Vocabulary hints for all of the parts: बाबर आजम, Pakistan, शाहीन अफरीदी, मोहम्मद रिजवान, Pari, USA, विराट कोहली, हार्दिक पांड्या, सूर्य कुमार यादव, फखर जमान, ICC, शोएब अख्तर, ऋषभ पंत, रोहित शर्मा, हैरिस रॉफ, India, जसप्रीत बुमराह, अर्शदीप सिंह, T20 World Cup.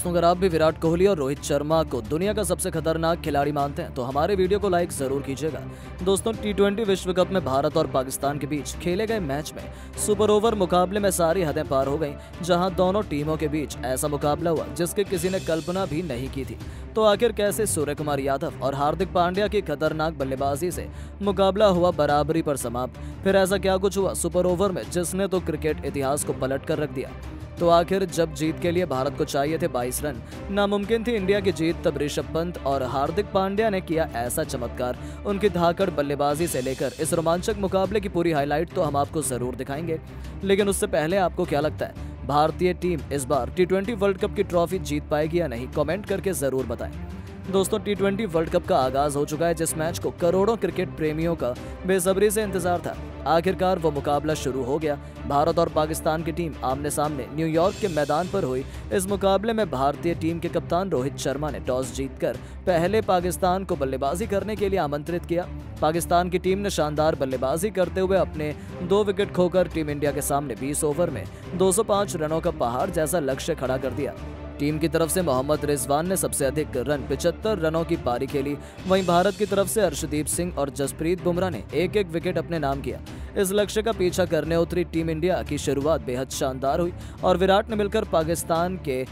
दोस्तों अगर आप भी विराट कोहली और रोहित शर्मा को दुनिया का सबसे खतरनाक खिलाड़ी मानते हैं तो हमारे वीडियो को लाइक जरूर कीजिएगा। दोस्तों टी20 विश्व कप में भारत और पाकिस्तान के बीच खेले गए मैच में सुपर ओवर मुकाबले में सारी हदें पार हो गई, जहां दोनों टीमों के बीच ऐसा मुकाबला हुआ जिसकी किसी ने कल्पना भी नहीं की थी। तो आखिर कैसे सूर्य कुमार यादव और हार्दिक पांड्या की खतरनाक बल्लेबाजी से मुकाबला हुआ बराबरी पर समाप्त, फिर ऐसा क्या कुछ हुआ सुपर ओवर में जिसने तो क्रिकेट इतिहास को पलट कर रख दिया। तो आखिर जब जीत के लिए भारत को चाहिए थे 22 रन, नामुमकिन थी इंडिया की जीत, तब ऋषभ पंत और हार्दिक पांड्या ने किया ऐसा चमत्कार। उनकी धाकड़ बल्लेबाजी से लेकर इस रोमांचक मुकाबले की पूरी हाईलाइट तो हम आपको जरूर दिखाएंगे, लेकिन उससे पहले आपको क्या लगता है भारतीय टीम इस बार टी20 वर्ल्ड कप की ट्रॉफी जीत पाएगी या नहीं, कमेंट करके जरूर बताएं। दोस्तों टी20 वर्ल्ड कप का आगाज हो चुका है, जिस मैच को करोड़ों क्रिकेट प्रेमियों का बेसब्री से इंतजार था। आखिरकार वो मुकाबला शुरू हो गया। भारत और पाकिस्तान की टीम आमने सामने न्यूयॉर्क के मैदान पर हुई। इस मुकाबले में भारतीय टीम के कप्तान रोहित शर्मा ने टॉस जीतकर पहले पाकिस्तान को बल्लेबाजी करने के लिए आमंत्रित किया। पाकिस्तान की टीम ने शानदार बल्लेबाजी करते हुए अपने 2 विकेट खोकर टीम इंडिया के सामने 20 ओवर में 205 रनों का पहाड़ जैसा लक्ष्य खड़ा कर दिया। टीम की तरफ से मोहम्मद रिजवान ने सबसे अधिक रन 75 रनों की पारी खेली। वहीं भारत की तरफ से अर्शदीप सिंह और जसप्रीत बुमराह ने 1-1 विकेट अपने नाम किया। इस लक्ष्य का पीछा करने उतरी टीम इंडिया की शुरुआत बेहद शानदार हुई और विराट ने मिलकर पाकिस्तान के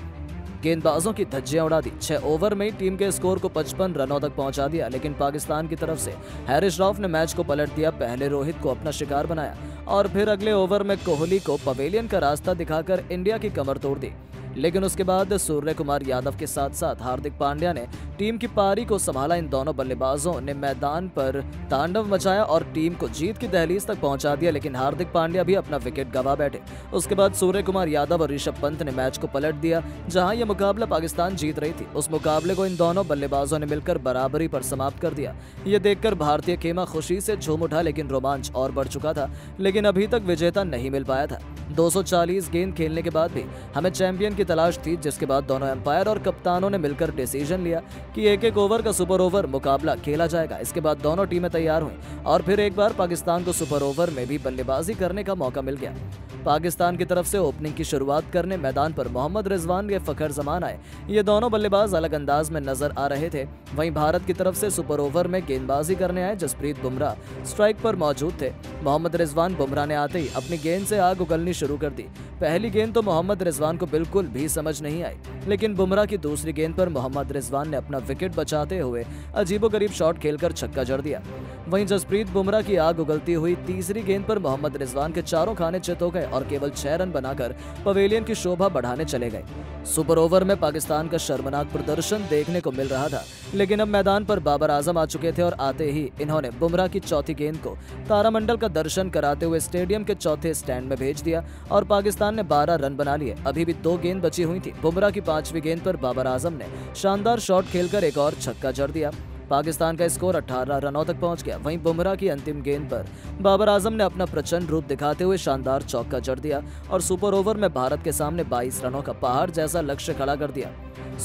गेंदबाजों की धज्जियां उड़ा दी। 6 ओवर में ही टीम के स्कोर को 55 रनों तक पहुंचा दिया, लेकिन पाकिस्तान की तरफ से हैरिस रॉफ ने मैच को पलट दिया। पहले रोहित को अपना शिकार बनाया और फिर अगले ओवर में कोहली को पवेलियन का रास्ता दिखाकर इंडिया की कमर तोड़ दी, लेकिन उसके बाद सूर्य कुमार यादव के साथ साथ हार्दिक पांड्या ने टीम की पारी को संभाला। इन दोनों बल्लेबाजों ने मैदान पर तांडव मचाया और टीम को जीत की दहलीज तक पहुंचा दिया, लेकिन हार्दिक पांड्या भी अपना विकेट गंवा बैठे। उसके बाद सूर्य कुमार यादव और ऋषभ पंत ने मैच को पलट दिया। जहां यह मुकाबला पाकिस्तान जीत रही थी, उस मुकाबले को इन दोनों बल्लेबाजों ने मिलकर बराबरी पर समाप्त कर दिया। ये देखकर भारतीय खेमा खुशी से झूम उठा, लेकिन रोमांच और बढ़ चुका था, लेकिन अभी तक विजेता नहीं मिल पाया था। 240 गेंद खेलने के बाद भी हमें चैंपियन की तलाश थी, जिसके बाद दोनों एम्पायर और कप्तानों ने मिलकर डिसीजन लिया कि 1-1 ओवर का सुपर ओवर मुकाबला खेला जाएगा। इसके बाद दोनों टीमें तैयार हुईं और फिर एक बार पाकिस्तान को सुपर ओवर में भी बल्लेबाजी करने का मौका मिल गया। पाकिस्तान की तरफ से ओपनिंग की शुरुआत करने मैदान पर मोहम्मद रिजवान या फखर जमान आए। ये दोनों बल्लेबाज अलग अंदाज में नजर आ रहे थे। वहीं भारत की तरफ से सुपर ओवर में गेंदबाजी करने आए जसप्रीत बुमराह स्ट्राइक पर मौजूद थे। मोहम्मद रिजवान बुमराह ने आते ही अपनी गेंद से आग उगलनी शुरू कर दी। पहली गेंद तो मोहम्मद रिजवान को बिल्कुल भी समझ नहीं आई, लेकिन बुमराह की दूसरी गेंद पर मोहम्मद रिजवान ने अपना विकेट बचाते हुए अजीबोगरीब शॉट खेलकर छक्का जड़ दिया। वहीं जसप्रीत बुमराह की आग उगलती हुई तीसरी गेंद पर मोहम्मद रिजवान के चारों खाने चित हो गए और केवल 6 रन बनाकर पवेलियन की शोभा बढ़ाने चले गए। सुपर ओवर में पाकिस्तान का शर्मनाक प्रदर्शन देखने को मिल रहा था, लेकिन अब मैदान पर बाबर आजम आ चुके थे और आते ही इन्होंने बुमराह की चौथी गेंद को तारामंडल का दर्शन कराते हुए स्टेडियम के चौथे स्टैंड में भेज दिया और पाकिस्तान ने 12 रन बना लिए। अभी भी 2 गेंद बची हुई थी। बुमराह की 5वीं गेंद पर बाबर आजम ने शानदार शॉट खेलकर एक और छक्का जड़ दिया। पाकिस्तान का स्कोर 18 रनों तक पहुंच गया। वहीं बुमराह की अंतिम गेंद पर बाबर आजम ने अपना प्रचंड रूप दिखाते हुए शानदार चौका जड़ दिया और सुपर ओवर में भारत के सामने 22 रनों का पहाड़ जैसा लक्ष्य खड़ा कर दिया।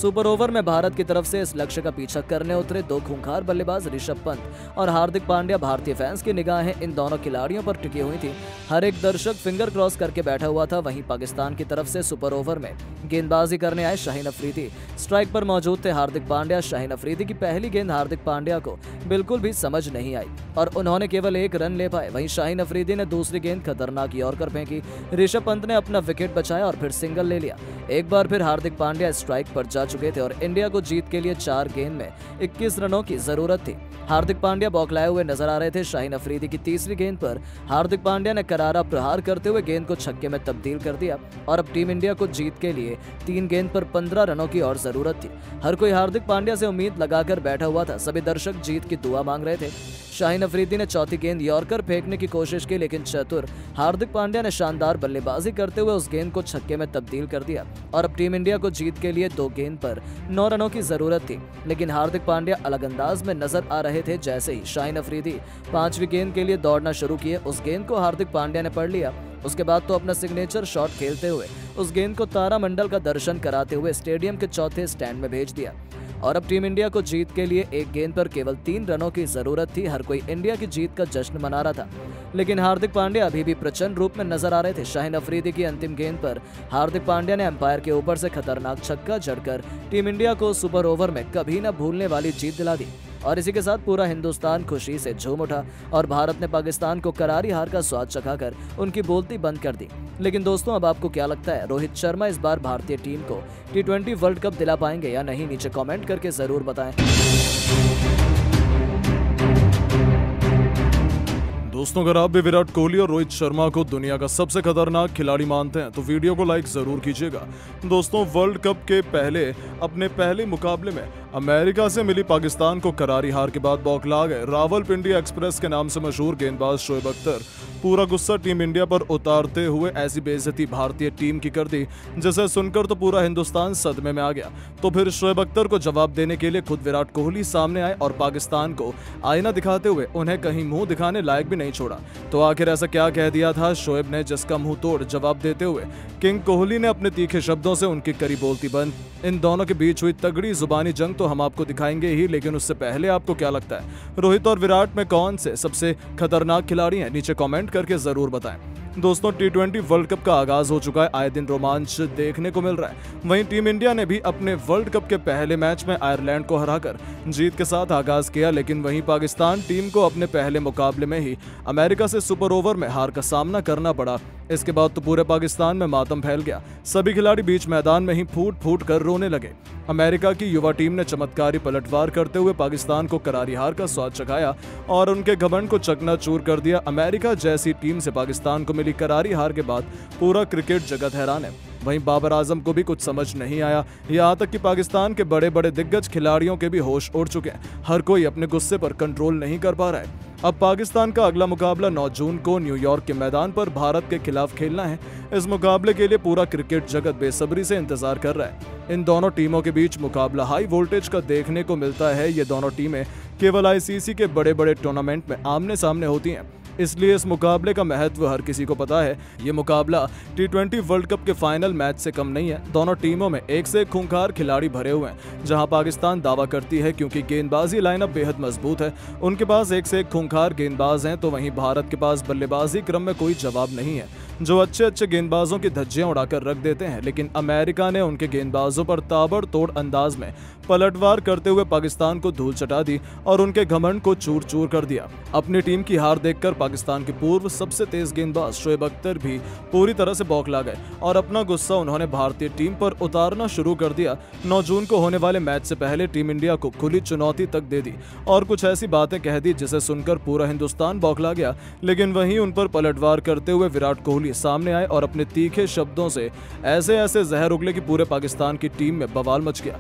सुपर ओवर में भारत की तरफ से इस लक्ष्य का पीछा करने उतरे 2 खूंखार बल्लेबाज ऋषभ पंत और हार्दिक पांड्या। भारतीय फैंस की निगाहें इन दोनों खिलाड़ियों पर टिकी हुई थी। हर एक दर्शक फिंगर क्रॉस करके बैठा हुआ था। वहीं पाकिस्तान की तरफ से सुपर ओवर में गेंदबाजी करने आए शाहीन अफरीदी स्ट्राइक पर मौजूद थे। हार्दिक पांड्या शाहीन अफरीदी की पहली गेंद हार्दिक पांड्या को बिल्कुल भी समझ नहीं आई और उन्होंने केवल 1 रन ले पाए। वहीं शाहीन अफरीदी ने दूसरी गेंद खतरनाक यॉर्कर फेंकी। ऋषभ पंत ने अपना विकेट बचाया और फिर सिंगल ले लिया। एक बार फिर हार्दिक पांड्या स्ट्राइक पर जा चुके थे और इंडिया को जीत के लिए 4 गेंद में 21 रनों की जरूरत थी। हार्दिक पांड्या बौखलाए हुए नजर आ रहे थे। शाहीन अफरीदी की तीसरी गेंद पर हार्दिक पांड्या ने करारा प्रहार करते हुए गेंद को छक्के में तब्दील कर दिया और अब टीम इंडिया को जीत के लिए 3 गेंद पर 15 रनों की और जरूरत थी। हर कोई हार्दिक पांड्या से उम्मीद लगाकर बैठा हुआ था। सभी दर्शक जीत की दुआ मांग रहे थे। शाहीन अफरीदी ने चौथी गेंद यॉर्कर फेंकने की कोशिश की, लेकिन चतुर हार्दिक पांड्या ने शानदार बल्लेबाजी करते हुए उस गेंद को छक्के में तब्दील कर दिया और अब टीम इंडिया को जीत के लिए 2 गेंद पर 9 रनों की जरूरत थी, लेकिन हार्दिक पांड्या अलग अंदाज में नजर आ रहे थे। जैसे ही शाहीन अफरीदी 5वीं गेंद के लिए दौड़ना शुरू किए, उस गेंद को हार्दिक पांड्या ने पढ़ लिया। उसके बाद तो अपना सिग्नेचर शॉट खेलते हुए उस गेंद को तारामंडल का दर्शन कराते हुए स्टेडियम के चौथे स्टैंड में भेज दिया और अब टीम इंडिया को जीत के लिए एक गेंद पर केवल 3 रनों की जरूरत थी। हर कोई इंडिया की जीत का जश्न मना रहा था, लेकिन हार्दिक पांड्या अभी भी प्रचंड रूप में नजर आ रहे थे। शाहीन अफरीदी की अंतिम गेंद पर हार्दिक पांड्या ने अंपायर के ऊपर से खतरनाक छक्का जड़कर टीम इंडिया को सुपर ओवर में कभी न भूलने वाली जीत दिला दी। और इसी के साथ पूरा हिंदुस्तान खुशी से झूम उठा और भारत ने पाकिस्तान को करारी हार का स्वाद चखाकर उनकी बोलती बंद कर दी। लेकिन दोस्तों, अब आपको क्या लगता है, रोहित शर्मा इस बार भारतीय टीम को T20 वर्ल्ड कप दिला पाएंगे या नहीं? नीचे कमेंट करके जरूर बताएं। दोस्तों, अगर आप भी विराट कोहली और रोहित शर्मा को दुनिया का सबसे खतरनाक खिलाड़ी मानते हैं तो वीडियो को लाइक जरूर कीजिएगा। दोस्तों, वर्ल्ड कप के पहले अपने पहले मुकाबले में अमेरिका से मिली पाकिस्तान को करारी हार के बाद बौखला गए रावलपिंडी एक्सप्रेस के नाम से मशहूर गेंदबाज शोएब अख्तर। पूरा गुस्सा टीम इंडिया पर उतारते हुए ऐसी बेइज्जती भारतीय टीम की कर दी जिसे सुनकर तो पूरा हिंदुस्तान सदमे में आ गया। तो फिर शोएब अख्तर को जवाब देने के लिए खुद विराट कोहली सामने आए और पाकिस्तान को आईना दिखाते हुए उन्हें कहीं मुंह दिखाने लायक भी नहीं छोड़ा। तो आखिर ऐसा क्या कह दिया था शोएब ने जिसका मुंह तोड़ जवाब देते हुए किंग कोहली ने अपने तीखे शब्दों से उनकी करी बोलती बंद। इन दोनों के बीच हुई तगड़ी जुबानी जंग तो हम आपको दिखाएंगे ही, लेकिन उससे पहले आपको क्या लगता है रोहित और विराट में कौन से सबसे खतरनाक खिलाड़ी हैं? नीचे कमेंट करके जरूर बताएं। दोस्तों, T20 वर्ल्ड कप का आगाज हो चुका है, आए दिन रोमांच देखने को मिल रहा है। वहीं टीम इंडिया ने भी अपने वर्ल्ड कप के पहले मैच में आयरलैंड को हराकर जीत के साथ आगाज किया, लेकिन वहीं पाकिस्तान टीम को अपने पहले मुकाबले में ही अमेरिका से सुपर ओवर में हार का सामना करना पड़ा। इसके बाद तो पूरे पाकिस्तान में मातम फैल गया, सभी खिलाड़ी बीच मैदान में ही फूट फूट कर रोने लगे। अमेरिका की युवा टीम ने चमत्कारी पलटवार करते हुए पाकिस्तान को करारी हार का स्वाद चखाया और उनके घमंड को चकनाचूर कर दिया। अमेरिका जैसी टीम से पाकिस्तान को मिली करारी हार के बाद पूरा क्रिकेट जगत हैरान है। वहीं बाबर आजम को भी कुछ समझ नहीं आया, यहाँ तक कि पाकिस्तान के बड़े बड़े दिग्गज खिलाड़ियों के भी होश उड़ चुके हैं। हर कोई अपने गुस्से पर कंट्रोल नहीं कर पा रहा है। अब पाकिस्तान का अगला मुकाबला 9 जून को न्यूयॉर्क के मैदान पर भारत के खिलाफ खेलना है। इस मुकाबले के लिए पूरा क्रिकेट जगत बेसब्री से इंतजार कर रहा है। इन दोनों टीमों के बीच मुकाबला हाई वोल्टेज का देखने को मिलता है। ये दोनों टीमें केवल ICC के बड़े बड़े टूर्नामेंट में आमने सामने होती हैं, इसलिए इस मुकाबले का महत्व हर किसी को पता है। ये मुकाबला T20 वर्ल्ड कप के फाइनल मैच से कम नहीं है। दोनों टीमों में एक से एक खूंखार खिलाड़ी भरे हुए हैं। जहां पाकिस्तान दावा करती है क्योंकि गेंदबाजी लाइनअप बेहद मजबूत है, उनके पास एक से एक खूंखार गेंदबाज हैं, तो वहीं भारत के पास बल्लेबाजी क्रम में कोई जवाब नहीं है जो अच्छे अच्छे गेंदबाजों की धज्जियां उड़ाकर रख देते हैं। लेकिन अमेरिका ने उनके गेंदबाजों पर ताबड़तोड़ अंदाज में पलटवार करते हुए पाकिस्तान को धूल चटा दी और उनके घमंड को चूर चूर कर दिया। अपनी टीम की हार देखकर पाकिस्तान के पूर्व सबसे तेज गेंदबाज शोएब अख्तर भी पूरी तरह से बौखला गए और अपना गुस्सा उन्होंने भारतीय टीम पर उतारना शुरू कर दिया। 9 जून को होने वाले मैच से पहले टीम इंडिया को खुली चुनौती तक दे दी और कुछ ऐसी बातें कह दी जिसे सुनकर पूरा हिंदुस्तान बौखला गया। लेकिन वहीं उन पर पलटवार करते हुए विराट कोहली सामने आए और अपने तीखे शब्दों से ऐसे ऐसे जहर उगले कि पूरे पाकिस्तान की टीम में बवाल मच गया।